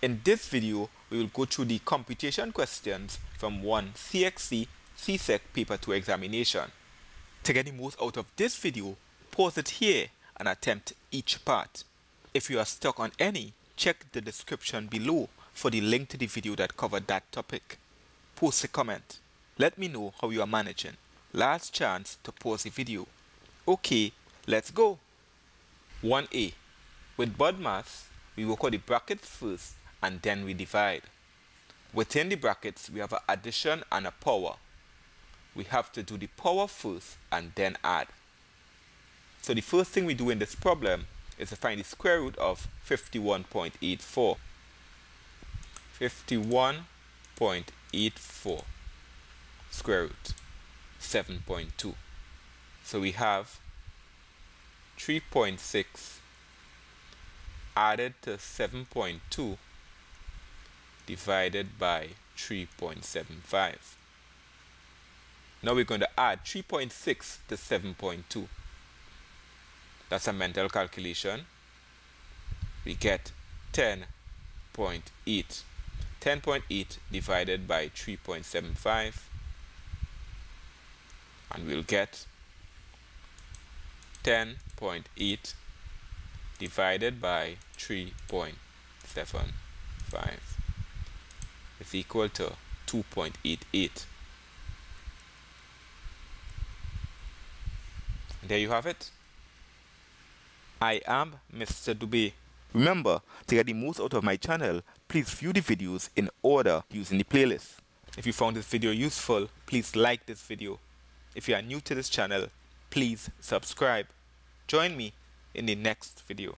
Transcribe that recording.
In this video, we will go through the computation questions from one CXC CSEC paper 2 examination. To get the most out of this video, pause it here and attempt each part. If you are stuck on any, check the description below for the link to the video that covered that topic. Post a comment. Let me know how you are managing. Last chance to pause the video. Okay, let's go. 1A. With BODMAS, we work out the brackets first and then we divide. Within the brackets, we have an addition and a power. We have to do the power first and then add. So the first thing we do in this problem is to find the square root of 51.84. 51.84 square root 7.2. So we have 3.6 added to 7.2 divided by 3.75. Now we're going to add 3.6 to 7.2. That's a mental calculation. We get 10.8. 10.8 divided by 3.75, and we'll get 10.8 divided by 3.75 is equal to 2.88. There you have it. I am Mr. Dubé. Remember, to get the most out of my channel, please view the videos in order using the playlist. If you found this video useful, please like this video. If you are new to this channel, please subscribe. Join me in the next video.